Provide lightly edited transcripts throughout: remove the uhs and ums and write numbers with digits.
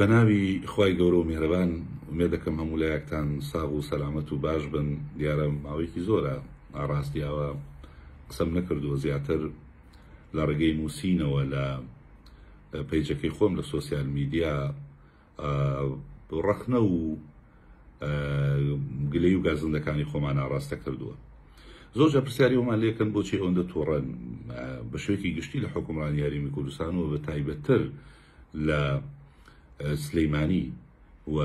بەناوی خوای گەورە و میهرەبان ئومێد دەکەم هەموو لایەکتان ساغ و سەلامەت و باش بن. دیارە ماوەیەکی زۆرە ئاڕاستیاوە قسەم نەکردووە زیاتر لە ڕێگەی مووسینەوە لە پێیجەکەی خۆم لە سۆسیال میدیا ڕەخنە و گلەی و گازندەکانی خۆمان ئاڕاستە کردووە. زۆرجە پرسیاریومان لێکن بۆچی ئەوەندە تووڕەن بە شوێکی گشتی لە حکومڕانیاریمی کوردستانەوە بە تایبەتتر لە سلێمانی و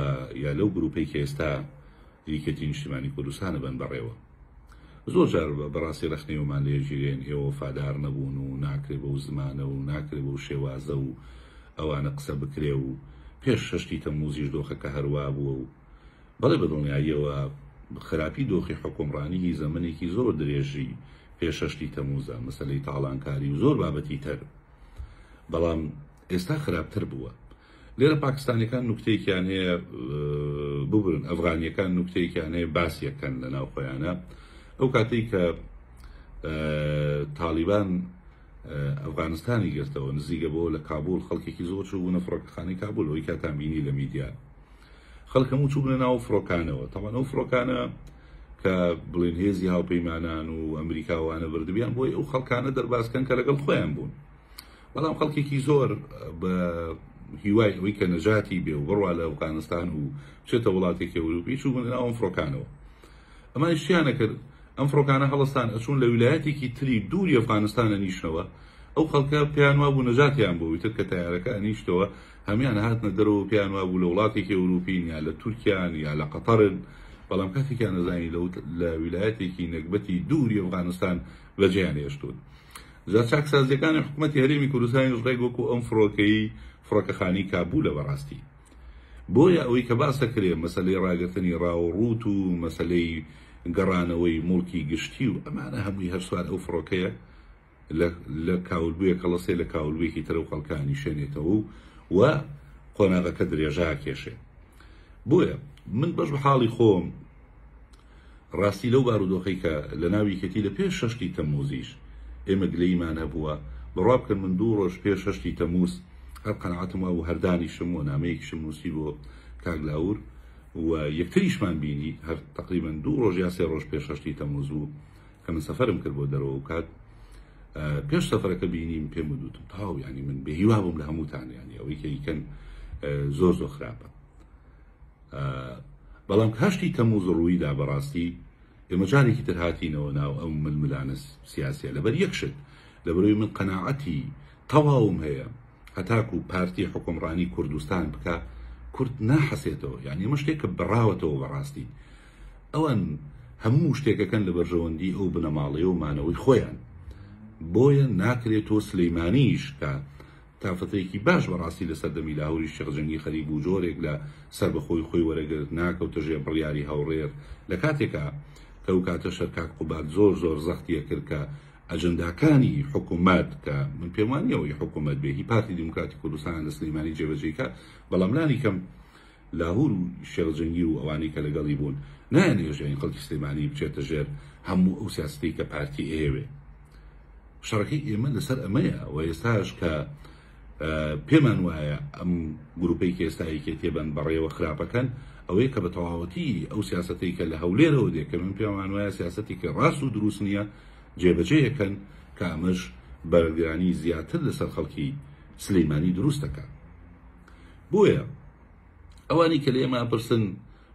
یا لەو گروپەی کە ئێستا یەکێتی نیشتیمانی کوردستانە بن بەڕێوە. زۆرجار بەڕاستی رەخنەوەمان لێژیرێن ئێوە وەفادار نەبوون و ناکرێ بەو زمانە و ناکرێ بەو شێوازە و ئەوانە قسە بکرێ و پێش شەشتی تەمموزیش دۆخەکە هەروە بووە و بەڵێ بە دڵنیاییەوە خراپی دۆخی حکومڕانیی زەمنێکی زۆر درێژی پێش شەشتی تەمموزە، مەسەلەی تاڵانکاری و زۆر بابەتی تر، بەڵام ئێستا خراپتر بووە. لێرە پاکستانیەکان نوکتەیەکیان هەیە، ببرن ئەفغانیەکان نوکتەیەکیان هەیە باسیەکەن لە ناو خۆیانە. ئەو کاتێک کە تالیبان ئەفغانستانی گرتەوە نزیگە بۆ لە کابول خەڵکێکی زۆر چوو بوونە فڕۆکەخانەی کابول، ئەوەی کاتان بینی لە میدیا خەڵک هەموو چوو بوونە ناو فڕۆکانەوە. تەمان ئەو فڕۆکانە کە بڵێن هێزی هاوپەیمانان و ئەمریکاوانە بردبیان بۆی ئەو خەڵکانە دەرباسکەن کە لەگەڵ خۆیان بوون، بەڵام خەڵکێکی زۆر بە هیوای ئەوەی کە نەجاتی بێ و بڕوا لە ئەفغانستان و بچێتە وڵاتێکی ئەوروپی چوو بوونە ناو ئەم فڕۆکانەوە. ئەمانیش چیان نەکرد؟ ئەم فڕۆکانە هەڵستان ئەچوون لە ویلایەتێکی تری دووری ئەفغانستانە نیشتەوە. ئەو خەڵکە پێیان وابوو نەجاتیان بۆ ویتر کە تایارەکە ئەنیشتەوە، هەمیان هاتنە دەرەوە، پێیان وابوو لە وڵاتێکی ئەوروپین یا لە تورکیان یا لە قەتەرن، بەڵام کاتێکیان نەزانی لە ویلایەتێکی نەکبەتی دووری ئەفغانستان بەجێیان هێشتون. جا چاکسازیەکانی حکوومەتی هەرێمی کوردستانیش ڕێک وەکو ئەم فڕۆکەی فڕۆکەخانەی کابولە بەڕاستی. بۆیە ئەوەی کە باسە کرێ مەسەلەی ڕاگرتنی ڕاوەڕوت و مەسەلەی گەڕانەوەی مڵکی گشتی و ئەمانە هەمووی هەرسوار ئەو فڕۆکەیە لە کاولبوویە کە لەسێ لە کاولبوویەکی ترە و خەڵکانی شێنێتەوە و قۆناغەکە درێژا کێشێ. بۆیە من بەش بە حاڵی خۆم ڕاستی لەو بارودۆخی کە لە ناویکەتی لە پێش شەشتی تەمموزیش ئێمە گلەیمان هەبووە، بڕوا بکەن من دوو ڕۆژ پێش شەشتی تەمموز هەر قەنەعەتم وا بوو هەردانی شم و نامەیەکیشم نووسی بۆ کاگلاور و یەکتریشمان بینی هەر تقریبا دوو ڕۆژ یا سێ ڕۆژ پێش شەشتی تەمموز بوو کە من سەفەرم کرد بۆ دەرەوە کات. پێش سەفەرەکە بینیم پێم وتم تاو، یعنی من بێهیوا بووم لە هەمووتان، یعنی ئەوەی کە یکەن زۆر زۆر خراپە. بەڵام هەشتی تەمموز ڕوویدا بەڕاستی ئێمە جارێکی تر هاتینەوە ناو ئەم ململانە سیاسیە لەبەر یەکشت، لەبەرەوەی من قەناعەتی تەواوم هەیە هەتاکو پارتی حکومڕانی کوردستان بکە کورد ناحەسێتەوە، یعنی ئەمە شتێک کە بڕاوەتەوە. بەڕاستی ئەوەن هەموو شتێکەکەن لە بەرژەوەندی ئەو بنەماڵەیە و مانەوەی خۆیان. بۆیە ناکرێت تۆ سلێمانیش کە تافتێکی باش بەڕاستی لەسەر دەمی لاهوری شێخجەنگی خەریب و جۆرێک لە سەربەخۆی خۆی وەرەگرت ناکەوتە ژێ بڕیاری هاوڕێر لە کاتێکە کە ئەو کاتەشە کاک قوباد زۆر زۆر زەختیە کرد کە ئەجەنداکانی حکوومەت کە من پێمانیەوەی حکوومەت بێ هی پارتی دیموکراتی کوردستان لە سلێمانی جێبەجێکە، بەڵام لانی کەم لاهور و شێخجەنگی و ئەوانەی کە لەگەڵی بوون نانێژین خەڵکی سلێمانی بچێتە ژێر هەموو ئەو سیاستی کە پارتی ئێوێ. شەڕەکەی ئێمە لەسەر ئەمەیە و ئێستاش کە پێمان وایە ئەم گروپەی کە ئێستا یەکێتیبەن بەڕێوە خراپەکەن، ئەوەیە کە بە تەواوەتی ئەو سیاسەتی کە لە هەولێرەوە دێ کە من پێمان وایە سیاسەتی کە ڕاست و دروست نییە جێبەجێیەکەن کە ئەمەش بەرەگرانی زیاتر لەسەر خەڵکی سلێمانی دروستەکە. بۆیە ئەوانی کە لە ئێمە پرسن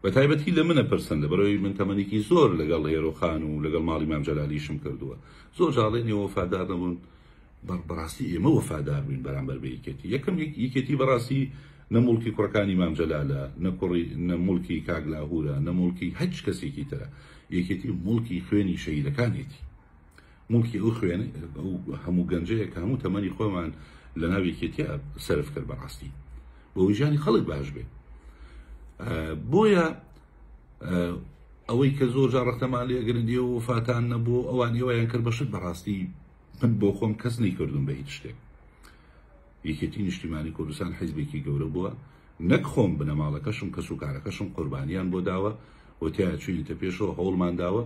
بە تایبەتی لە منە پرسن لەبەرەوەی من تەمەنێکی زۆر لەگەڵ هێرۆخان و لەگەڵ ماڵی مام جەلالیشم کردووە، زۆر جاڵێنی وەفادار نەبوون. بەڕاستی ئێمە وەفادار بووین بەرامبەر بە یەکێتی. یەکەم یەکێتی بەڕاستی نەموڵکی کوڕەکانی مام جەلالە، نەموڵکی کاک لاهورە، نەموڵکی هەچ کەسێکی ترە. یەکێتی موڵکی خوێنی شەیدەکانێتی، موڵکی ئەو خوێن هەموو گەنجەیەک هەموو تەمەنی خۆمان لە ناو یەکێتیە سەرف کرد بەڕاستی بۆ ویژانی خەڵک باش بێت. بۆیە ئەوەی کە زۆر جار ڕەختەمان لێگرندیە و وەفاتان نەبوو ئەوانی وایان کرد بەشت، بەڕاستی من بۆ خۆم کەس نەیکردوم بە هیچ شتێک. یەکێتی نیشتیمانی کوردستان حیزبێکی گەورە بووە، نەک خۆم بنەماڵەکەشم کەس و کارەکەشم قوربانیان بۆ داوە و تایە چوینتە پێشەوە هەوڵمان داوە.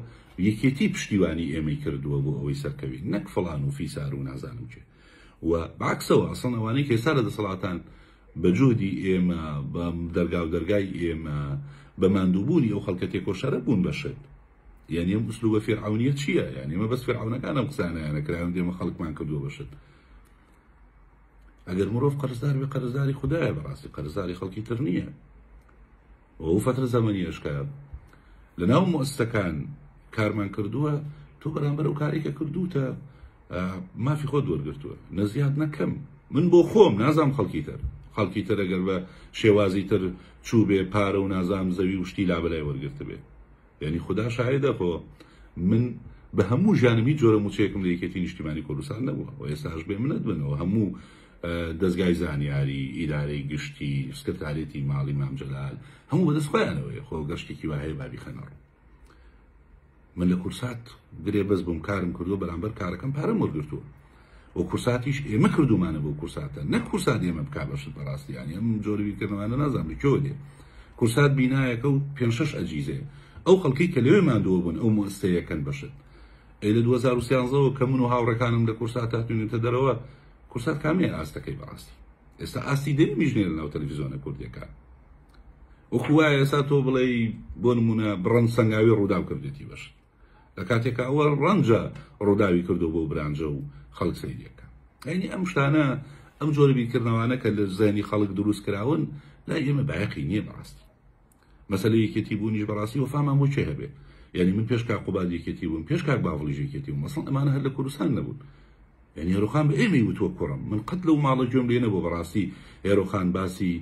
یەکێتی پشتیوانی ئێمەی کردووە بۆ ئەوەی سەرکەوی، نەک فڵان و فیسار و نازانم چێ. و بەعکسەوە ئەسڵ ئەوانەی کە ئێستا لە دەسەڵاتان بجودی ئێمە بە دەرگاو دەرگای ئێمە بە ماندووبوونی ئەو خەڵکە تێکۆشەرە بوون بەشێت. یعنی ئەم ئوسلوبە فێرعەونیە چییە؟ یعنی ئێمە بەس فێرعەونەکان ئەم قسانەیانە کرایان دێمە خەڵکمان کردووە بەشێت. ئەگەر مرۆڤ قەرزدار بێ قەرزداری خودایە، بەڕاستی قەرزداری خەڵکی تر نییە. ئەو فەترە زەمەنیەش کە لەناو مۆسسەکان کارمان کردووە، تۆ بەرامبەر ئەو کارێکە کردوتە مافی خۆت وەرگرتووە، نە زیاد نە کەم. من بۆ خۆم نازام خەڵکی تر. خەڵکی تر ئەگەر بە شێوازی تر چوو بێ پارە و نازام زەوی و شتی لابەلای وەرگرت بێ. یعنی خدا شاهدە خۆ من بە هەموو ژیانمی جۆرە موچەیەکم لە یەکێتی نیشتیمانی کوردستان نەبووە و ئێستاش بێ منەت بنەوە. هەموو دەستگای زانیاری، ئیدارەی گشتی، سکرتارێتی ماڵی مام جەلال هەموو بەدەست خۆیانەوەیە. خۆ گەشتێکی وایە بابی خەنەڕ. من لە کورسات گرێ بەس بووم، کارم کردووە، بەرامبەر کارەکەم پارەم وەرگرتووە. و کورساتیش ئێمە کردومانە بۆ کورساتە، نە کورسات ئێمە بک بەشت بەڕاستیانی ئەم جۆرەبیکردنەوانە نازانم کۆ دێ. کورسات بینایەکە و پێ شش ئەجیزێ ئەو خەڵکی کە لەوێ مادووە بوون ئەو مۆستەیەکەن بەشت. ئەی لە 2013 کە من و هاوڕەکانم لە کورسات هاتوینتە دەرەوە، کورسات کامێ ئاستەکەی بەڕاستی. ئێستا ئاستی دەمیژنێ لەناو تەلەڤیزۆنە کوردیەکان. وخوایە ئێستا تۆ بڵێ بۆ نمونە بڕەن سەنگاوی ڕووداو کردێتی بەشت. لە کاتێکە ئەوە ڕەنجە ڕووداوی کردو بۆ برانجە و خەڵک سەیریەکە. یعنی ئەم شتانە ئەم جۆرە بیرکردنەوانە کە لە زانی خەڵک دروست کراون لا ئێمە بایەقی نییە بەڕاستی. مەسەلە یەکێتی بوونیش بەڕاستی وەفامان بۆ چێ هەبێ؟ یعنی من پێشکا قوباد یەکێتی بووم، پێشکا باڤڵیژ یەکێتی بووم، مەسەڵەن ئەمانە هەر لە کوردستان نەبوون. یعنی هێرۆخان بە ئێمەی وتووە کوڕم، من قەت لەو ماڵە گوێم لێ نەبوو بەڕاستی. هێرۆخان باسی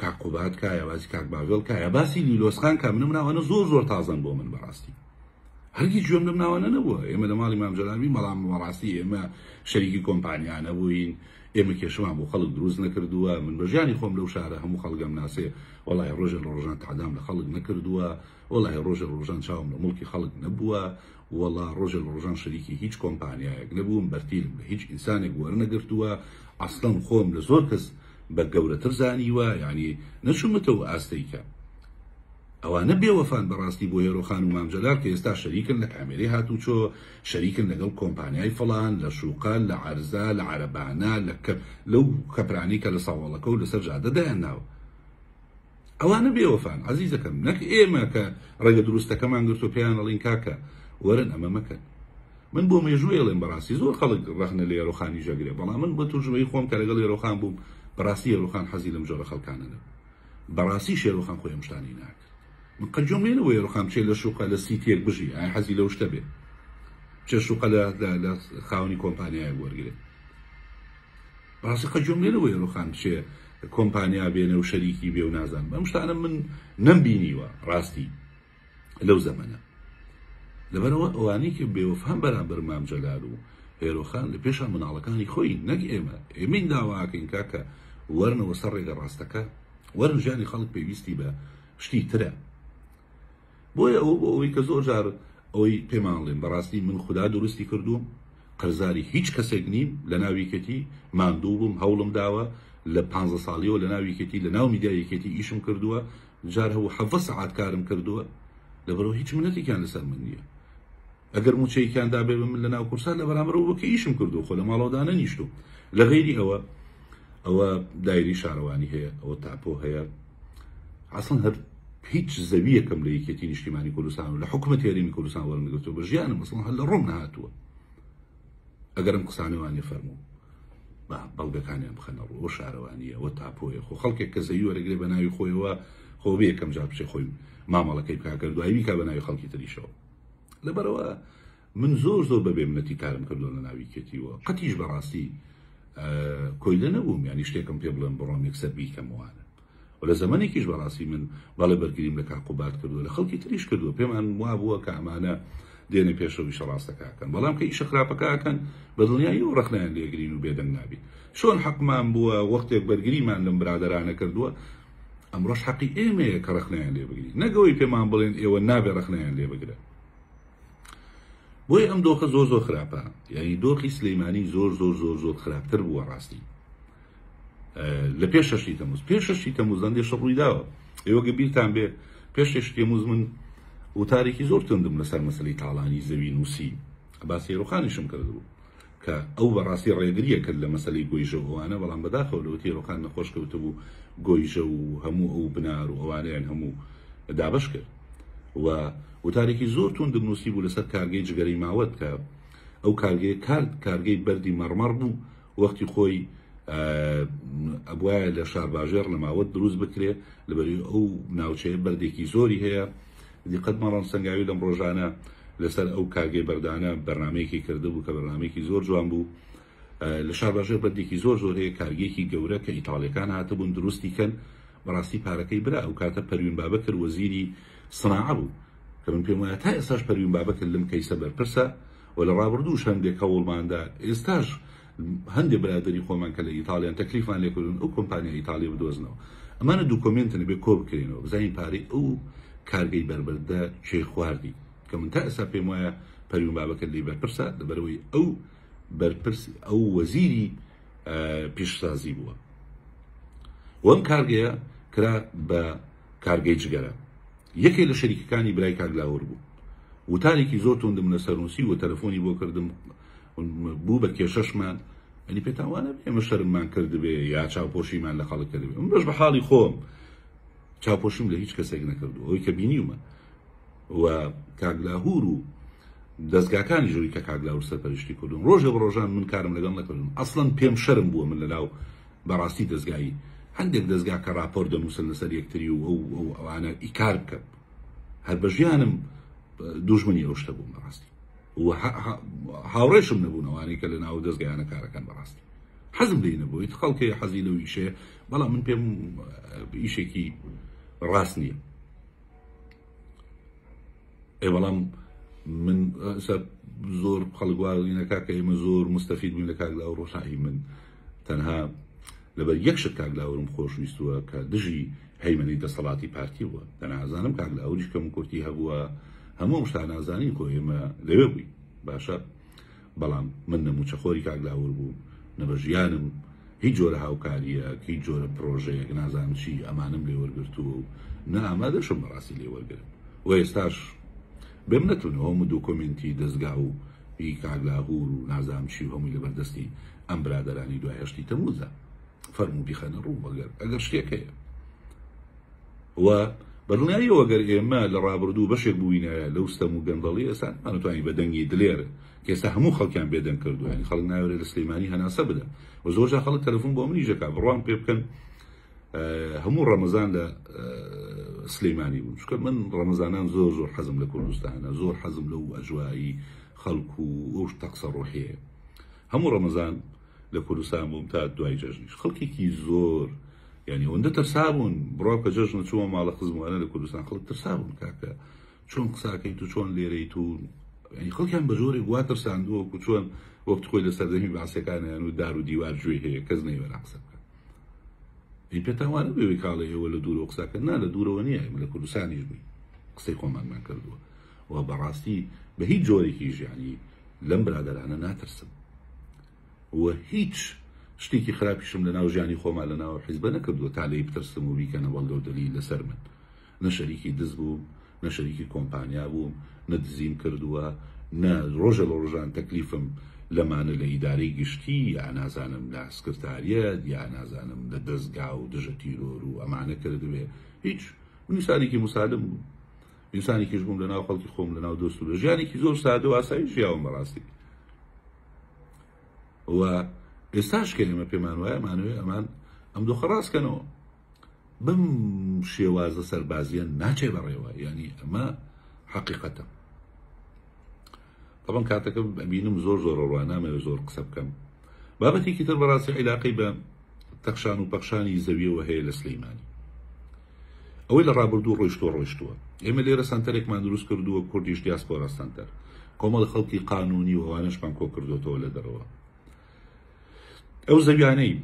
کاک قوباد کایە، باسی کاک باڤێڵ کایە، باسی لیلۆسخان کا، منم ناوانە زۆر زۆر تازان بۆ من بەڕاستی. هەرگیز گوێم لەم ناوانە نەبووە. ئێمە لە ماڵی مام جەلالی بەڵام بەڕاستی ئێمە شەریکی کۆمپانیان نەبووین، ئێمە کێشمان بۆ خەڵک دروست نەکردووە. من بە ژیانی خۆم لەو شارە هەموو خەڵگەم ناسێ، وەڵای ڕۆژێک لە ڕۆژان تەعدام لە خەڵک نەکردووە، وەڵای ڕۆژێک لە ڕۆژان چاوم لە موڵکی خەڵک نەبووە، وەڵا ڕۆژێک لە ڕۆژان شەریکی هیچ کۆمپانیایەک نەبووم، بەرتیلم بە هیچ ئینسانێک وەرنەگرتووە، ئەسڵەن خۆم لە زۆر کەس بە گەورەتر زانیوە. یعنی نەچوومەتەوە ئاستەیکە. ئەوانە بێوەفان بەڕاستی بۆ هێرۆخان و مامجەلار کە ئێستا شەریکن لە کامێرەی هاتووچۆ، شەریکن لەگەڵ کۆمپانیای فڵان، لە شوقان، لە عەرزا، لە عەرەبانە، لەو کەپرانی کە لە ساوەڵەکە و لەسەر ژادەدایان ناوە. ئەوانە بێوەفان عەزیزەکەم، نەک ئێمە کە ڕێگە دروستەکەمان گرت و پێیان ئەڵین کاکە وەرن ئەمە مەکەن. من بۆ مێژووی ئەڵێم بەڕاستی زۆر خەڵک ڕەخنە لە هێرۆخانی ژەگرێ، بەڵام من بە توژمەی خۆم کە لەگەڵ هێرۆخان بووم بەڕاستی هێرۆخان حەزی لەم جۆرە خەڵکانە نەبوو. بەڕاستی هێرۆخان خۆی ئەم شتانی ناکرد. من قەجۆم لێنەوە هێرۆخان بچێ لە شوقە لە سیتێک بژی، ئایا حەزی لەو شتە بێ، بچێ شوقە لە خاونی کۆمپانیایە وەرگرێ. بەڕاستی قەجۆم لێنەوە هێرۆخان بچێ کۆمپانیا بێنێ و شەریکی بێ و نازانم. ئەم شتانە من نەمبینیوە ڕاستی لەو زەمەنە. لەبەرەوە ئەوانەی کە بێوەفام بەرامبەر مام جەلال و هێرۆخان لە پێشە مناڵەکانی خۆی، نەک ئێمە. ئێمەی داواکەین کاکە وەرنەوە سەر ڕێگە ڕاستەکە، وەرن ژیانی خەڵک پێویستی بە شتی ترە. بۆیە ئەو بۆ ئەوەی کە زۆر جار ئەوەی پێماڵێن بەڕاستی من خوددا دروستی کردووم، قەرزداری هیچ کەسێک نیم، لە ناو یەکێتی ماندوو بووم، هەوڵم داوە لە 15 ساڵیەوە لە ناو یەکێتی لە ناو میدیا یەکێتی ئیشم کردووە، جار هەوو 7 سعات کارم کردووە، لەبەرەوە هیچ منەتێکیان لەسەر من نییە. ئەگەر موچەیەکیاندا بێ من لە ناو کورسات لە بەرامبەرەوە بکە ئیشم کردو، خۆ لە ماڵەوەدا نەنیشتوم. لە غێری ئەوە ئەوە دایری شارەوانی هەیە، ئەوە تاپۆ هەیە، ئەسڵەن هەر هیچ زەویەکەم لە یەکێتی نیشتیمانی کوردستان و لە حکومەتی هەرێمی کوردستان وەرنەگرتووە، بە ژیانم ئەسڵەن هەر لە ڕۆم نەهاتووە. ئەگەر ئەم قسانەوانێ فەرموو بەڵگەکانیان بخەنە ڕوو، ئەوە شارەوانیە، ئەوە تاپۆیە. خۆ خەڵکێک کە زەوی وەرەگرێ بە ناوی خۆیەوە، خۆ بێ یەکەم جار بچێ خۆی مامەڵەکەی بکا کردووە، هەیوی کا بە ناوی خەڵکی تریشەوە. لەبەرەوە من زۆر زۆر بە بێمنەتی کارم کردووە لە ناوی یەکێتیەوە، قەتیش بەڕاستی کۆی لە نەبووم. یعنی شتێکم پێ بڵێم بڕۆم یەکسەر بیکەمەوانە. لە زمانێکیش بەڕاستی من بەڵێ بەرگریم لە کاک قوباد کردووە، لە خەڵکی تریش کردووە، پێمان وا بووە کە ئەمانە دێنێ پێشەویشە ڕاستەکەکەن، بەڵام کە ئیشە خراپەکەکەن بە دڵنیایی و ڕەخنیان لێگرین و بێدەنگ نابین. شۆن حەقمان بووە وەختێک بەرگریمان لەم برادەرانە کردووە، ئەمڕۆژ حەقی ئێمەیە کە ڕەخنیان لێبگرین، نەگەوەی پێمان بڵێن ئێوە نابێ ڕەخنیان لێبگرە. بۆی ئەم دۆخە زۆر زۆر خراپە. یعنی دۆخی سلێمانی زۆر زۆر زۆر زۆر خراپتر بووە ڕاستی لە پێشەشی تەمووز. پێشەشی تەمووز ئەندێشە ڕوویداوە، ئێوەگە بیرتان بێ پێشێشی تەمووز من وتارێکی زۆر تندم لەسەر مەسەلەی تاڵانی زەوی نووسی، باسی هێرۆخانیشم کردبوو، کە ئەو بەڕاستی ڕێگریە کرد لە مەسەلەی گۆیژە ئەوانە، بەڵام بەداخەوەلوتی ڕۆکان نەخۆش کەوتبوو گۆیژە و هەموو ئەو بنار و ئەوانیان هەموو دابش کرد و وتارێکی زۆر تون دنووسی بوو لەسەر کارگەی جگەری ماوەت کە ئەو کارگەی کارگەی بەردی مەڕمەڕ بوو وەختی خۆی ئەبواە لە شارباژێر لە ماوەت دروست بکرێ لەبەرەوەی ئەو ناوچەیە بەردێکی زۆری هەیە. دیقەت مەڕان سەنگاوی لەم ڕۆژانە لەسەر ئەو کارگەی بەردانە بەرنمەیەکی کردبوو کە بەرنمەیەکی زۆر جوان بوو لە شارباژێر بەردێکی زۆر زۆرەیە کارگێکی گەورە کە ئیتاڵیەکان هاتبوون دروستیکەن بەڕاستی پارەکەی برا ئەو کاتە پەروین بابەکر وەزیری صناعه بوو کە من پێم وایە تا ئێستاش پەروین بابەکر لەم کەیسە بەرپرسە و لە ڕابردووش هەندێک هەوڵماندا ئێستاش هەندێک برادەری خۆمان کە لە ئیتالیان تەکلیفان لێکردن ئەو کۆمپانیا ئیتالیە بدۆزنەوە ئەمانە دوکمنتن بێ کۆ بکەینەوە بزانین پارەی ئەو کارگەی بەربەردە چێ خواردی کە من تا ئێستا پێم وایە پەروین بابەکر لێ بەرپرسە لەبەرەوەی ئەو بەرپرسی ئەو وەزیری پیشسازی بووە. وەم کارگەیە کرا بە کارگەی جگەرە، یەکێ لە شەریکەکانی برای کاگلاوەر بوو. وتارێکی زۆر توندم لە سەرنووسی و تەلەفۆنی بۆ کردم بوو بە کێشەشمان، ئەنی پێتاوانە ئێمە شەرممان کردبێ یا چاوپۆشیمان لە خەڵک کردبێ. من بەش بە حاڵی خۆم چاوپۆشیم لە هیچ کەسێک نەکردو، ئەوەی کە بینیومە و کاگلاهور و دەستگاکانی ژووری کە کاگلاوەر سەرپەرشتی کردوم ڕۆژێ بە ڕۆژان من کارم لەگەڵ نەکردم. ئەسڵەن پێم شەرم بووە من لەناو بەڕاستی دەستگایی هەندێک دەستگا کە راپۆر دەنووسن لەسەر یەکتری و ئەوانە ئیکار بکەم، هەر بە ژیانم دوژمنی ئەو شتە بووم بەڕاستی و هاوڕێشم نەبوون ئەوانەی کە لە ناو دەستگایانە کارەکەن بەڕاستی حەزم لێ نەبوویت خەڵکەیە حەزی لەو ئیشەیە، بەڵام من پێم ئیشێکی ڕاست نییە. بەڵام من زۆر خەڵگوواینەکە کە ئێمە زۆر مستەفید بووین لە کاگلاوەر ڕۆژایی من تەنها لەبەر یەکشت کاگلاوەرم خۆشویستووە کە دژی هەیمەنی دەسەڵاتی پارتیوە. دەنازانم کاگلاوەریش کەم کورتی هەبووە، هەموو شتا نازانین کۆ ئێمە لەوێ بووی باشە، بەڵام من نەموچەخۆری کاگلاوەر بوو نەبە ژیانم هیچ جۆرە هاوکاریە هیچ جۆرە پرۆژەیەک نازانم چی ئەمانم لێوەرگرتووە و نەئامادەشم بەڕاستی لێوەرگرم و ئێستاش بێم نەتونەوە هەموو دۆکۆمێنتی دەستگا و هی کاگلاهور و نازانم چی و هەمووی لەبەردەستی ئەم برادەرانی دوای هەشتی تەمووزە فەرمو بیخەنە ڕوو ئەگەر شتێک هەیە و بەڕناییەوە ئەگەر ئێمە لە ڕابردوو بەشێک بووینە لەو ستەم و گەندەڵی ئێستا ئەتوانی بەدەنگی دلێرە کە ئێستا هەموو خەڵکیان بێدەنگ کردووانی خەڵک ناوێرە لە سلێمانی هەناسە بدە و زۆرجا خەڵک تەلەفۆن بۆ منیژەکە بڕوان پێ بکەن هەموو ڕەمەزان لە سلێمانی بوو چکە من ڕەمەزانان زۆر زۆر حەزم لە کوردستانە، زۆر حەزم لەو ئەژوایی خەڵک و ئەوش تەقسە ڕۆحەیە. هەموو ڕەمەزان لە کوردستان بووم تا دوای جەژنیش خەڵکێکی زۆر یعنی ئەوەندە ترسابوون بڕاو کە جەژنە چووە ماڵە خزموانە لە کوردستان خەڵک ترسابوون کاکە چۆن قساکەیت و چۆن لێرەیت و ینی خەڵکیان بە ژۆرێک وا ترساندووە و چۆن وەخت خۆی لە سەردەمی باسیەکانیان و دار و دیوار گوێ هەیە کەس نەیوەرە قسە بکات. هی پێتاوانە بێوی کاڵێ ئێوە لە دوورەوە قساکەن، نا لە دوورەوە نییە لە کوردستانیش بووین قسەی خۆمانمان کردووە و بەڕاستی بە هیچ جۆرێکیش یعنی لەم برادەرانە ناترسم و هیچ شتێکی خراپیشم لە ناو ژیانی خۆمان لە ناو حیزبە نەکردووە تا لێی بترسم و بیکەنە بەڵگەو دەلیل لەسەر من. نە شەریکی دز بووم، نە شەریکی کۆمپانیا بووم، نە دزیم کردووە، نە ڕۆژە لە ڕۆژان تەکلیفم لەمانە لە ئیدارەی گشتی یا نازانم لە سکرتاریەت یا نازانم لە دەستگا و دژە تیرۆر و ئەمانە کردوێ. هیچ ئینسانێکی مسالم بوو، ئینسانێکیش بووم لە ناو خەڵکی خۆم لە ناو دۆست و لە ژیانێکی زۆر سادە و ئاسایی ژیاوم بەڕاستی. و ئێستاش کە ئێمە پێمان وایە مانوێ ئەمان ئەم دۆخە ڕاستکەنەوە بم شێوازە سەربازیە ناچێ بەڕێوە یعنی ئەمە حەقیقەتە. طبعا کاتەکە ئەبینم زۆر زۆر ڕوانامەوێ زۆر قسە بکەم. بابەتێکی تر بەڕاستی عیلاقەی بە تەخشان و پەخشانی زەویەوە هەیە لە سلێمانی، ئەوەی لە ڕابردوو ڕۆیشتووە. ئێمە لێرە سانتەرێکمان دروست کردووە کوردیش دیاسپۆرا سانتەر، کۆمەڵ خەڵکی قانونی و ئەوانەشمان کۆ کردوتەوە لە دەرەوە. ئەو زەویانەی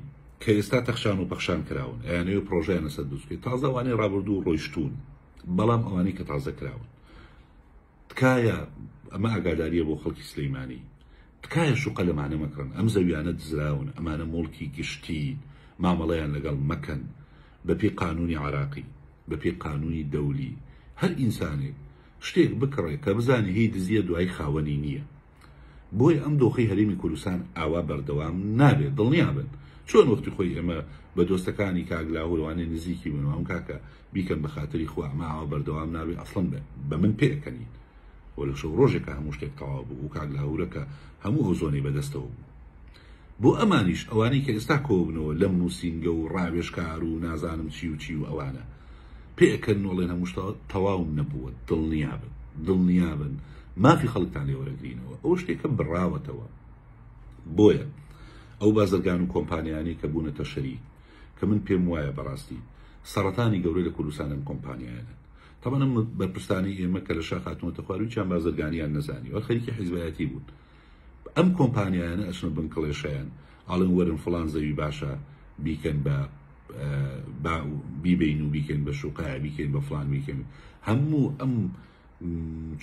کە ئێستا تەخشان و پەخشان کراون ئەیانەوە پرۆژەیانە سەر دروستکرێت تازە ئەوانەی ڕابردوو ڕۆیشتوون، بەڵام ئەوانەی کە تازە کراون تکایە ئەمە ئاگاداریە بۆ خەڵکی سلێمانی، تکایە شوقە لەمانە مەکڕن، ئەم زەویانە دزراون، ئەمانە مۆڵکی گشتی مامەڵەیان لەگەڵ مەکەن بە پێی قانونی عراقی، بە پێی قانونی دەولی. هەر ئینسانێک شتێک بکڕێت کە بزانێ هی دزیە دوای خاوەنی نییە، بۆی ئەم دۆخی هەرێمی کوردستان ئاوا بەردەوام نابێت دڵنیا بن. چۆن وەختی خۆی ئەمە بە دۆستەکانی کاگلاوەوانێ نزیکی بن ئەم کاکە بیکەن بە خاتری خۆ ئەمە ئاوا بەردەوام نابێت ئەسڵەن بە من پێکەنین. وە لە شەو ڕۆژێکە هەموو شتێک تەواو بوو و کاگلاورەکە هەموو ئەوزۆنەی بەدەستەوە بوو. بۆ ئەمانیش ئەوانەی کە ئێستا کۆبنەوە لەم نووسینگە و ڕاوێژکار و نازانم چی و چی و ئەوانە پێکەن نۆڵێن هەمووشتا تەواو نەبووە دڵنیا بن دڵنیا بن مافی خەڵکتان لێوەرەگرینەوە ئەو شتێکە بڕاوەتەوە. بۆیە ئەو بازرگان و کۆمپانیانی کە بوونەتە شەریک کە من پێم وایە بەڕاستی سەرەتانی گەورەی لە کوردستان ئەم کۆمپانیایانە. طبعا من بەرپرسانی ئێمە کە لە شاخ هاتوونەتە خواروی چیان بازرگانیان نەزانیوە خەریکی حیزبایەتی بوون. ئەم کۆمپانیایانە ئەچنە بن کڵێشەیان ئاڵن وەرن فڵان زەوی باشە بیکەن بە بیبین و بیکەن بە شوقایە بیکەن بە فڵان بیکەن. هەموو ئەم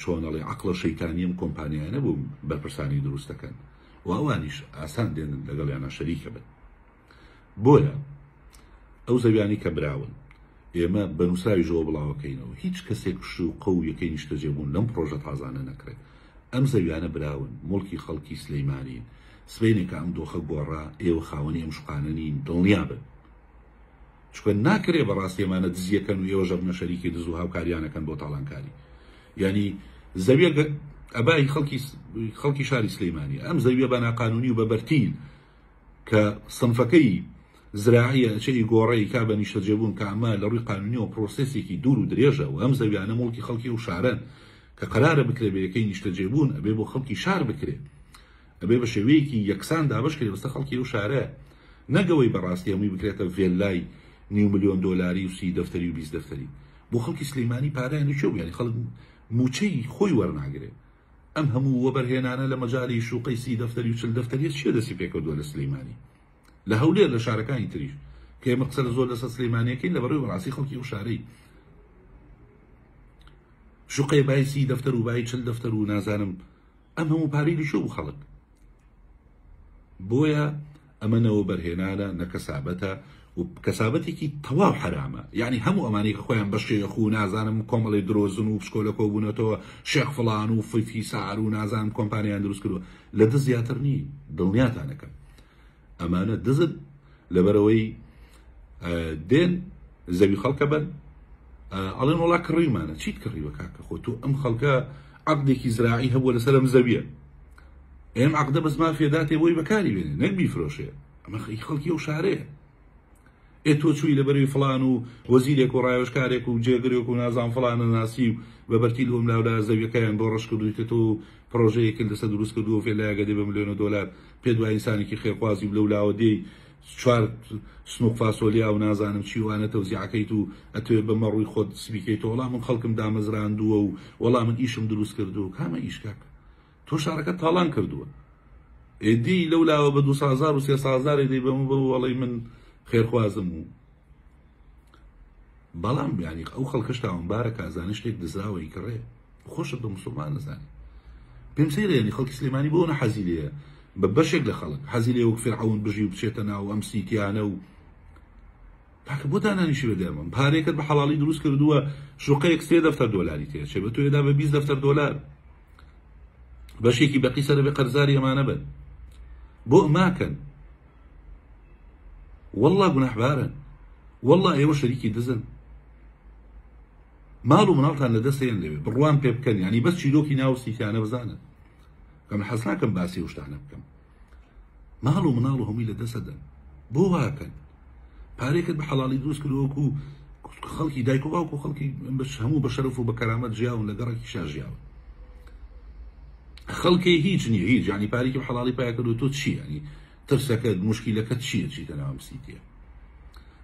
چۆنەڵی عقلە شەیتانی ئەم کۆمپانیایانە بوو بەرپرسانی دروستەکەن و ئەوانیش ئاسان دێنن لەگەڵیانە شەریکە بن. بۆیە ئەو زەویانی کە براون ئێمە بە نووساوی ژۆ بڵاوەکەینەوە هیچ کەسێک شت و قەو یەکەی نیشتە جێبوون لەم پرۆژە تازانە نەکرێت. ئەم زەویانە براون مڵکی خەڵکی سلێمانین سبینێکە ئەم دۆخە گۆڕا ئێوە خاوەنی ئەم شقانەنین دڵنیا بن. چکە ناکرێ بەڕاستی ئێمانە دزیەکەن و ئێوە ژەبنە شەریکی دز و هاوکاریانەکەن بۆ تاڵانکاری. یعنی زەویە ئەبای خەڵکی شاری سلێمانی ئەم زەویە بە ناقانونی و بەبەرتین کە سنفەکەی زراعیە چی گۆڕەی کا بە نیشتە جێبوون کە ئەمە لە ڕووی قانونیەوە پرۆسێسێکی دوور و درێژە و ئەم زەویانە مڵکی خەڵکی و شارەن کە قەرارە بکرێ بەیەکەی نیشتە جێبوون ئەبێ بۆ خەڵکی شار بکرێت ئەبێ بە شێوەیەکی یەکسان دابش کرێت بەستە خەڵکی و شارە نەگەوەی بەڕاستی هەمووی بکرێتە ڤێلای نیو ملیۆن دۆلاری و 30 دەفتەری و 20 دەفتەری. بۆ خەڵکی سلێمانی پارەیان نەچوو یعنی خەڵک موچەی خۆی وەرناگرێت. ئەم هەموو وەبەرهێنانە لە مەجای شوقەی 30 دەفتەری و 40 دەفتەری چیە دەستی پێکەوتووە لە سلێمانی لە هەولێر لە شارەکانی تریش کە ئێمە قسە زۆر لەسەر سلێمانیەکەین لە بەڕێوە بەڕاستی خەڵکی و شارەی شوقەی بای 30 دەفتەر و بای 40 دەفتەر و نازانم ئەم هەموو پارەی لەشۆ بوو خەڵک. بۆیە ئەمە نەوەبەرهێنانە نەکەسابەتە و کەسابەتێکی تەواو حرامە. یعنی هەموو ئەمانەی خۆیان بە شێخ و نازانم کۆمەڵی درۆزن و پشکۆ لە کۆبوونەتەوە شێخ فڵان و فیفی سار و نازانم کۆمپانیان دروست کردووە لە دز زیاتر نین دڵنیاتانەکەم. ئەمانە دزن لەبەرەوەی دێن زەوی خەڵکە بن ئەڵێن وڵا کڕیمانە چیت کڕیوە کاکە خۆ تۆ ئەم خەڵکە عەقدێکی زراعی هەبووە لەسەر ئەم زەویە ئێم عەقدە بە مافیەدا تێبۆی بەکاری بێنێ نەک بیفرۆشێ ئەمە خەڵکی ئەو شارەیە. ئێ تۆ چووی لەبەروی فڵان و وەزیرێک و ڕایۆشکارێک و جێگرێک و نازان فڵانە ناسی و بەبەرتی لەم لاودا زەویەکەیان بۆ ڕەش کردووی کە تۆ پرۆژەیەکرد لەسەر دروست کردووە فێلایەکە دێ بە ملیۆنە دۆلار پێ دوای ئینسانێکی خێرخوازی بلەولاوە دێی چوار سنووک فاسۆلیا و نازانم چیوانە تەوزیعەکەیت و ئەتوێ بەمە ڕووی خۆت سبیکەیتەوە وەڵام من خەڵکم دامەزراندووە و وەڵام من ئیشم دروست کردووە کامە ئیشکاک تۆ شارەکە تاڵان کردووە ئێدی لەولاوە بە 200,000 و 300,000 دەی بەمە بڕوو وەڵی من خێرخوازم و بەڵام بیانی ئەو خەڵکەشتاوان بارە کازانە شتێک دزراوەی کڕێ خۆشە بە مسلمان نزانێت. پێم سەیرێنی خەڵکی سلێمانی بۆ نە حەزیلەیە بە بەشێک لە خەڵک حەزیلەیە وەک فیرعەون بژی و بچێتە ناو ئەم سیتیانە و تاکە بۆ دانانیشی بەدەرمەم پارێکت بە حەڵاڵی دروست کردووە شوقەیەک 3 دەفتەر دۆلاری تێ چێ بە تۆ یەدا بە 20 دەفتەر دۆلار بەشێکی بەقی سەرە بێ قەرزاری ئەمانە بن بۆ ماکەن والله گوناحبارن والله ئێوە شەریکی دزن ماڵ و مناڵتان لەدەستیان لەوێ بڕوان پێ بکەن یعنی بەس چیرۆکی ناوسیکیانە بزانن کە من حەز ناکەم باسی شتانە بکەم ماڵ و مناڵ و هەمووی لەدەستەدەن بۆ واکەن پارێکت بە حەڵاڵی دروست کردووەکو خەڵکی دایک و باوک و خەڵکی هەموو بە شەرف و بە کەرامەت ژیاون لە گەڕێکی شاژیاون خەڵکی هیچ نییە هیچ یعنی پارێکی بە حەڵاڵی پایە کردووە تۆ چی یعنی ترسەکەت مشکیلەکەت چییە چیتە ناوم سیتیە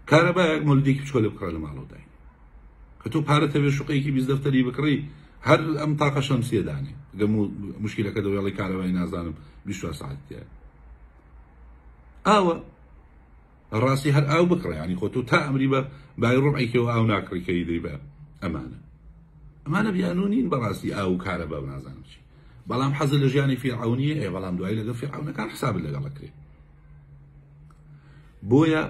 کارەبایەک مەولودێکی بچکۆ لێ بکڕە لە ماڵەوەدای کە تۆ پارەتەوێ شوقەیەکی 20 دەفتەری بکڕی هەر ئەم تاقە شەمسیە دانێ گەموو مشکیلەکە دەوێڵی کارەبای نازانم 24 ساعتیە ئاوە ڕاستی هەر ئاو بکڕێ یعنی خۆ تۆ تا ئەمری بە بای ڕوبعێکەوە ئاو ناکڕیکەی دەی بە ئەمانە بیانوو نین بەڕاستی ئاو و کارەبا نازانم چی بەڵام حەزە لە ژیانی فیرعەونیە ئێ بەڵام دوای لەگە فیرعەونەکان حسابت لەگەڵە کرێ. بۆیە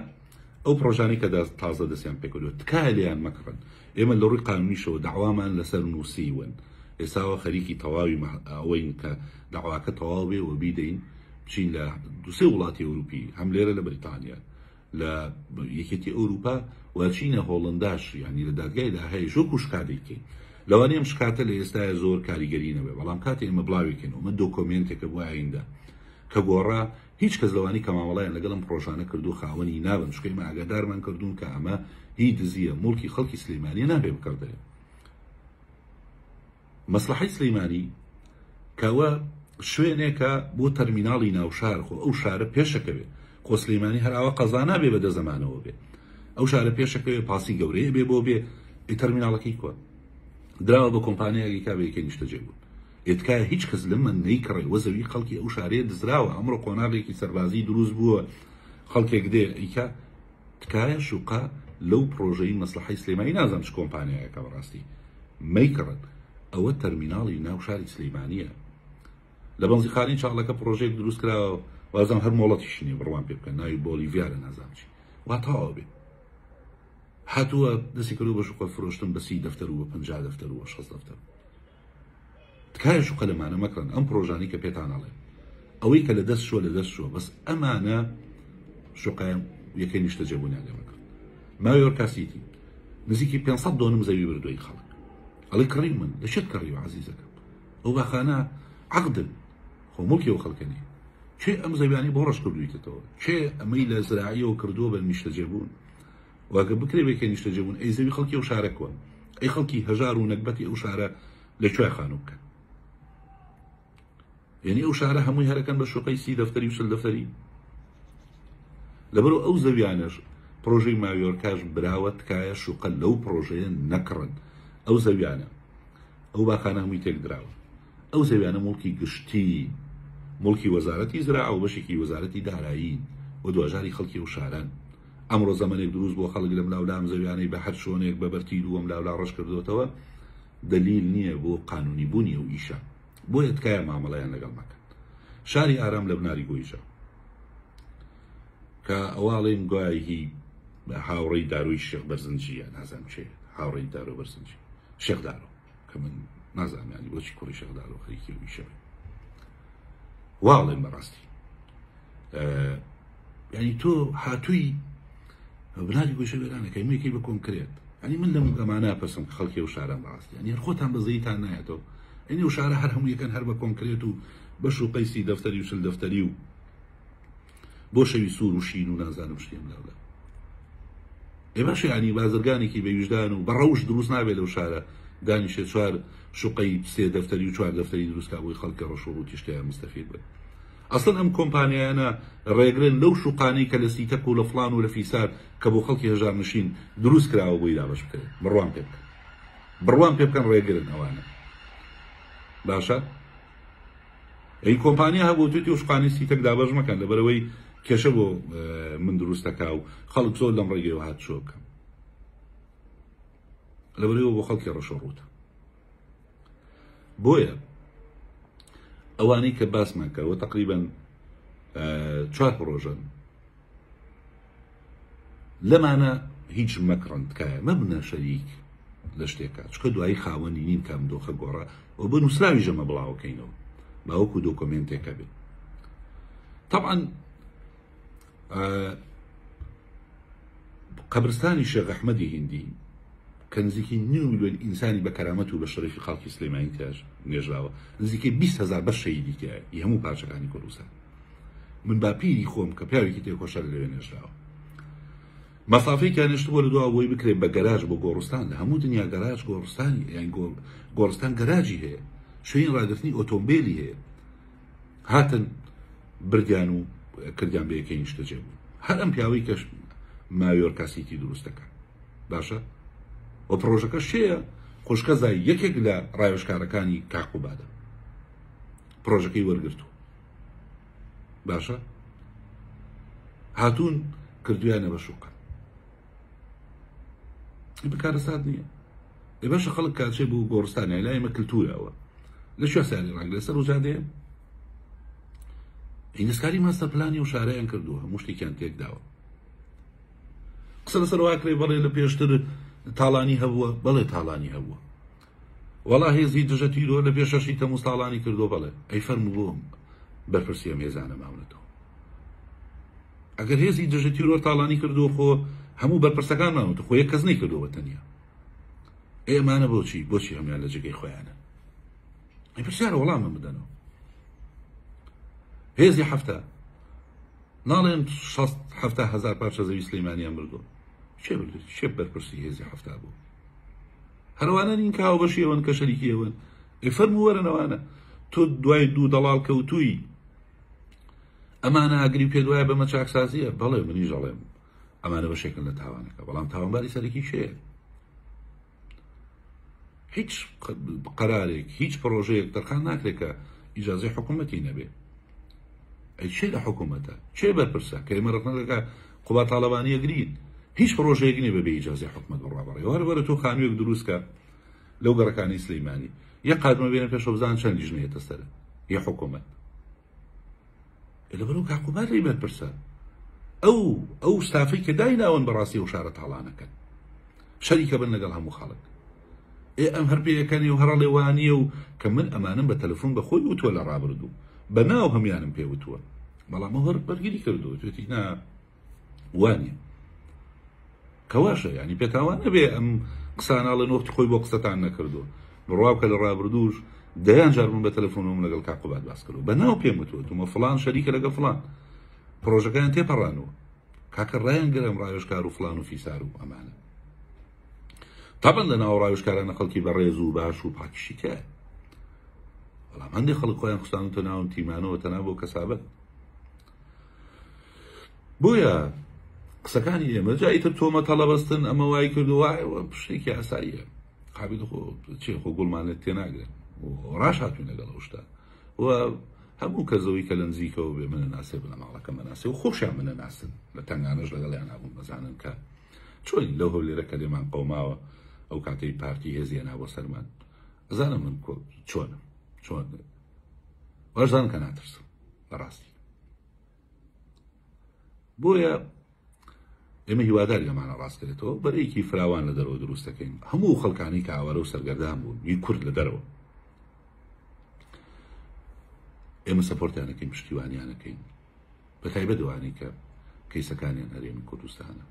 ئەو پرۆژانی کە تازە دەستیان پێکردووە تکایە لێیان مەکڕن. ئێمە لە ڕووی قانونیشەوە داوامان لەسەر نووسیون ئێساوە خەریکی تەواوی ئەوەین کە داواکە تەواو بێ و بیدەین بچین لە دوسێ وڵاتی ئەوروپی، هەم لێرە لە بریتانیا لە یەکێتی ئەوروپا و چینە هۆڵنداش، یعنی لە دادگایدا هەیە زۆر کوشتکارێکین. لەوانەیە مشکاتە لە ئێستاە زۆر کاریگەری نەبێ، بەڵام کاتێ ئێمە بڵاوێکینەوە من دۆکۆمێنتێکە بۆ ئایندە کە گۆڕا هیچ کەس لەوانی کە مامەڵایان لەگەڵم پرۆژانە کردو خاوەنی نابن، شکەیمە ئاگادارمان کردوون کە ئەمە هیچ دزیە مڵکی خەڵکی سلێمانی نابێ بکردێ. مەسلحەی سلێمانی کەوە شوێنێکە بۆ تەرمیناڵی ناوشار، خۆ ئەو شارە پێشەکەوێ، خۆ سلێمانی هەراوە قەزا نابێ بەدە زەمانەوە بێ، ئەو شارە پێشەکەوێ پاسی گەورەیە بێ بۆ بێ تەرمیناڵەکەی کۆ دراوە بە کۆمپانیایەکی کا بەیەکێ نیشتەجێ بوون. ئێتکایە هیچ کەس لەمە نەیکڕێ، وەزەوی خەڵکی ئەو شارەیە دزراوە، ئەمڕۆ قۆناغێکی سەربازی دروست بووە، خەڵکێک دێ ئیکا تکایە شوقا لەو پرۆژەی مەسلحەی سلێمانی نازانم چ کۆمپانیایەکە بەڕاستی مەیکڕێت، ئەوە تەرمیناڵی ناو شاری سلێمانیە. لە بەنزی خانی چاڵەکە پرۆژێک دروست کراوە، وازانم هەر مۆڵەتیشینێ بڕوان پێ بکەن، ناوی بۆلیڤیارە نازانم چی، وا تەواو بێت. هاتووە دەستی کردو بە شوقە فرۆشتن بە 30 دەفتەر و بە 50 دەفتەر و بە 60 دەفتەر. تکایە شوقە لەمانە مەکڕن، ئەم پرۆژانەی کە پێتان ئەڵێم، ئەوەی کە لەدەست شووە لەدەست شووە، بەس ئەمانە شوقایان یەکەی نیشتەجێبوونیان لێ مەکڕن. مایۆرکا سیتی نزیکی 500 دۆنم زەوی بردووی خەڵک، ئەڵێ کڕی من، لەشت کڕیوە عەزیزەکەم؟ ئەو باخانە عەقدن، خۆ موڵکی ئەو خەڵکە نیە. کێ ئەم زەویانەی بۆ ڕەش کردوویتەوە؟ کێ ئەمەی لە زراعیەوە کردووە بە نیشتەجێبوون؟ واگە بکرێ بێکە نیشتەجێبوون، ئەی زەوی خەڵکی ئەو شارەکەوە، ئەی خەڵکی هەژار و نەکبەتی ئەو شارە لەکوێ خانوو بکەن؟ یعنی ئەو شارە هەمووی هەرەکەن بە شوقەی 30 دەفتەری و 40 دەفتەری. لەبەرو ئەو زەویانەش پرۆژەی ماویۆرکاش براوە، تکایە شوقە لەو پرۆژەیە نەکڕن. ئەو زەویانە ئەو باخانە هەمووی تێک دراوە، ئەو زەویانە مڵکی گشتی، مڵکی وەزارەتی زراعە و بەشێکی وەزارەتی دارایی و دوژاری خەڵکی و شاران. ئەمڕۆ زەمانێک دروست بۆ خەڵک لەم لاولام زەویانەی بە هەر شوێنێک بە بەرتیل و ئەم لاولا ڕەش کردوتەوە، دلیل نییە بۆ قانونی بوونی ئەو ئیشە، بۆیە تکایە مامەڵەیان لەگەڵ مەکەن. شاری ئارام لە بناری گۆیژە کە ئەواڵێم گوایهی هاوڕێی داروی شێخ بەرزنجیە، نازانم چێ هاوڕێی دارۆ بەرزنجی شێخدارۆ کە من نازانانی بۆچی کوڕی شێخدارۆ خەریکی ئەویشەوێ، واڵێم بەڕاستی یعنی تۆ هاتووی بناری گۆیژە وێرانەکەی مەیەکەی بە کۆنکرێت، یعنی من لەم ئەمانە پەسم کە خەڵکی ئەو شاران بەڕاستی، یعنی هەرخۆتان بەزەییتان نایەتەوە. یعنی ئەو شارە هەر هەموو یەکەن هەر بە کۆنکرێت و بە شوقەی 30 دەفتەری و 40 دەفتەری و بۆ شەوی سوور و شین و نازانم شتێم لەولا. ئێ باشە، یعنی بازرگانێکی بە ویژدان و بە ڕەوش دروست نابێت لەو شارە، دانیشێ چوار شوقەی 3 دەفتەری و 4 دەفتەری دروستکا بۆی خەڵکە ڕەشوڕوتی شتیان مستەفید بن. ئەسڵەن ئەم کۆمپانیایانە ڕێگرن لەو شوقانەی کە لە سیتەک و لە فڵان و لە فیسار کە بۆ خەڵکی هەژارنشین دروست کراوە بۆی دابەش بکرێت، بڕوان پێ بکەن، بڕوان پێ بکەن، ڕێگرن ئەوانە. باشە، ئەی کۆمپانیا هەبوو توی شوقانەی سیتەک دابەش مەکەن، لەبەرەوەی کێشە بۆ من دروستەکا و خەڵک زۆر لەم ڕێگەوە هات شۆ بکەم، لەبەرەوەی بۆ خەڵکی ڕەشەڕووتە. بۆیە ئەوانەی کە باسمان کەوە تقریباً چوار پرۆژن، لەمانە هیچ مەکڕن، تکایە مەبنە شەریک لە شتێکە، چکە دوایی خاوەنی نین کام دۆخە گۆڕە و بە نووسراوی ژەمە بڵاوکەینەوە باوەکو دۆکۆمێنتێکە بێت. طبعاً قەبرستانی شێخ ئەحمەدی هیندی کە نزیکی 9 میلیۆن ئینسانی بە کەرامەت و بە شەرەفی خەڵکی سلێمانی تیاژ نێژراوە، نزیکی 20 هەزار بە شەیدی تایە هەموو پارچەکانی کوردستان. من باپیری خۆم کە پیاوێکی تێکۆشەر لەوێ نێژراوە، مەسافەی کە نێشتووە لە دواوە بۆی بکرێت بە گەراژ بۆ گۆڕستان. لە هەموو دنیا گەراژ گۆڕستانی، یان گۆڕستان گەراژی هەیە، شوێنی ڕاگرتنی ئۆتۆمبیلی هەیە، هاتن بردیان و کردیان بە یەکەی نیشتەجێبوون. هەر ئەم پیاوەی کەش ماویۆرکا سیتی دروستەکە، باشە، و پرۆژەکە شەیە خۆشکەزای یەکێک لە ڕایۆشکارەکانی کا قوبادە، پرۆژەکەی وەرگرتوو، باشە، هاتوون کردویانە بە شوقە. بەکارەسات نییە، ئێ باشە، خەڵک کاتچێ بوو گۆڕستانی لای ئێمە کللتورەوە لە شوێ ساری ڕنگ لەسەر ڕووجادەیە هینسکاری ماستە پلانی و شارەیان کردووە، هەموو شتێکیان تێکداوە. قسە لەسەر واکرێ بەڵێ لە پێشتر تاڵانی هەبووە، بەڵێ تاڵانی هەبووە، والله هێزی دژەتیرۆ لە پێشەشی تەموو ساڵانی کردو بەڵێ ئەی فەرمووم بەرپرسیە مێزانە ماونەتەوە. ئەگەر هێزی دژەتیرۆ تاڵانی کردو خۆ هەموو بەرپرسەکان ماونەتەوە، خۆ یەک کەس نەیکردووە تەنیا. ئێمانە بۆچی هەمیان لە جێگەی خۆیانە؟ ئەی پرسیارە وەڵامم بدەنەوە. هێزی حەفتە ناڵێن 670,000 پارچە زەوی سلێمانیان بردووە، چێ بەرپرسی هێزی حەفتە بوو؟ هەروانە نین کە هاوبەشی ئەوەن کە شەریکی ئەوەن. ئەی فەرموو وەرنەوانە تۆ دوای دوو دەڵاڵ کەوتووی ئەمانە ئاگری پێ دوایە بەمە چاکسازیە؟ بەڵێ منیش ئەڵێم ئەمانە بەشێکن لە تاوانەکە، بەڵام تاوانباری سەرەکی شێر. هیچ قەرارێک هیچ پرۆژەیەک دەرخان ناکرێت کە ئیجازەی حکوومەتی نەبێ. ئەی چێ لە حکوومەتە؟ چێ بەرپرسە کە ئێمە ڕەتنەکە قوباد تاڵەبانی گرین؟ هیچ پرۆژەیەک نییە بەبێ ئیجازەی حکوومەت بڕابڕی. وەربەرە تۆ خانوویەک دروست کە لەو گەڕەکانی سلێمانی یە قادمە بێنە پێشەوە بزان چەند لیژنەیەتە سەرە یە حکوومەت. لەبەرەوە کە حکوومەت لێی بەرپرسە، ئەو ستافەی کە دایناون بەڕاستی ئەو شارە تاڵانەکەن شەریکە بن لەگەڵ هەموو خەڵک. ئەم هەرپێیەکانی و هەرڵێ وانیە و کە من ئەمانم بە تەلەفۆن بەخۆی وتووە لە ڕابردوو، بەناو هەمیانم پێوتووە، بەڵام هەر بەرگری کردو توێتی نا وانیە. کەواشە یعنی پێتاوان نەبێ ئەم قساناڵن وەختی خۆی بۆ قسەتان نەکردو. ڕاوکە لە ڕابردووش دەیان جار من بە تەلەفۆنم لەگەڵ کا قوباد باس کردو، بەناو پێم وتووە فڵان شەریکە لەگە فڵان پرۆژەکەیان تێپەڕانەوە، کاکە ڕایانگەرم ڕاوێژکار و فڵان و فیسار و ئەمانە. تابەن لەناو ڕاوێژکارانە خەڵکی بەڕێز و باش و پاکیشی تایە، بەڵام هەندێک خەڵک خۆیان خوستانوتە ناو تیمانەوە تەنها بۆ کەسابەت. بۆیە قسەکانی ئێمە جاییتر تۆمە تەڵەبەستن، ئەمە وای کردو وایەوە شتێکی ئاساییە، قابیل خۆ چێ خۆ گوڵمانێت تێناگرن و ڕاش هاتووی لەگەڵ ئەو شتە و هەموو کەزەوەی کە لە نزیکەوە بێ منە ناسێ بنە ماڵەکە مەناسێ و خۆشیان منە ناسن، لە تەنگانەش لەگەڵیان هەبوون بەزانن کە چۆن لەو هەولێرە کە لێمان قەوماوە ئەو کاتەی پارتی هێزیەنا بۆ سەرمان ئەزانم من چۆنم چۆن وەرزان کە ناترسم بەڕاستی. بۆیە ئێمە هیواداری لەمانە ڕاستکرێتەوە بەرەیەکی فراوان لە دەرەوە دروست دەکەین، هەموو خەڵکانی کە ئاوارە و سەرگەردان بوون ی کورد لە دەرەوە ئێمە سەپۆرتیانەکەین، پشتیوانیانەکەین، بە تایبەتوانی کە کەیسەکانیان هەرێمی کوردستانە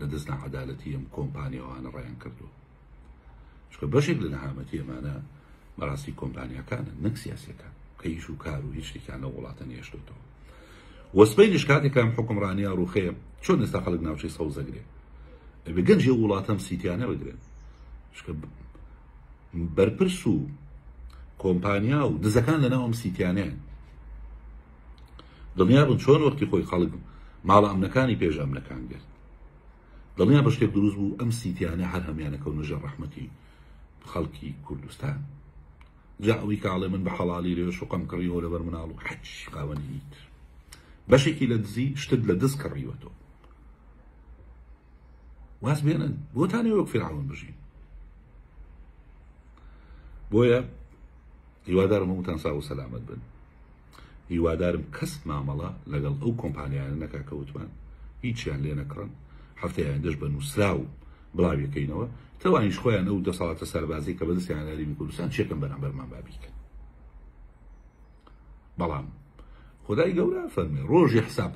لە دەست نەعەدالەتی ئەم کۆمپانیاوانە ڕایان کردووە. چکە بەشێک لە نەهامەتی ئەمانە بەڕاستی کۆمپانیاکانە، نەک سیاسەکان کە هیچ و کار و هیچ شتێکیان لەو وڵاتە نێشتوتەوە. وەسبەی نیشکاتێکە ئەم حوکمڕانیە ڕوخەیە چۆن ئێستا خەڵک ناوچەی سەوزەگرێ؟ ئەبێ گەنجی وڵاتەم سیتیانە بگرێن. چکە بەرپرس و کۆمپانیا و دزەکان لە ناو ئەم سیتیانیان دڵنیا بن چۆن وەختی خۆی خەڵک ماڵە ئەمنەکانی پێش ئەمنەکان گرت. دڵنیا بە شتێک دروست بوو ئەم سیتیانە هەر هەمیانەکەون نژە ڕەحمەتی خەڵکی کوردستان. جا ئەوەی کە ئاڵێ من بە حەڵالی رێوێش و قەم کڕیەوە لەبەر مناڵ و حەچ خاوەنی هیچ بەشێکی لە دزی شتت لە دەست کڕیوە تۆ. واز بێنن بۆتانێ وەک فیرعون بژین. بۆیە هیوادارم هەمووتان ساو و سەلامەت بن. هیوادارم کەس مامەڵە لەگەڵ ئەو کۆمپانیایانە نەکا کە وتمان هیچیان لێ نەکڕن، هەفتەی ئایندەش بە نووسرا و بڵاویەکەینەوە، تەوانیش خۆیان ئەو دەسەڵاتە سەربازی کە بەدەستیان هەرێمی کوردستان چێکم بەرامبەرمان بابیکەن. بەڵام خدای گەورە فەرمێ ڕۆژی حساب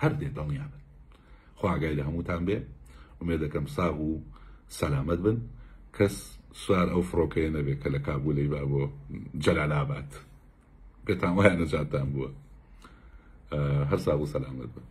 هەر دێ دڵنیا بن. خواگای لە هەمووتان بێ، ئومێد دەکەم ساغ و سەلامەت بن، کەس سوار ئەو فڕۆکەیە نەبێ کە لە کابولی با بۆ جەلالاباد پێتان وایە نەجاتتان بووە. هەر ساغ و سەلامەت بن.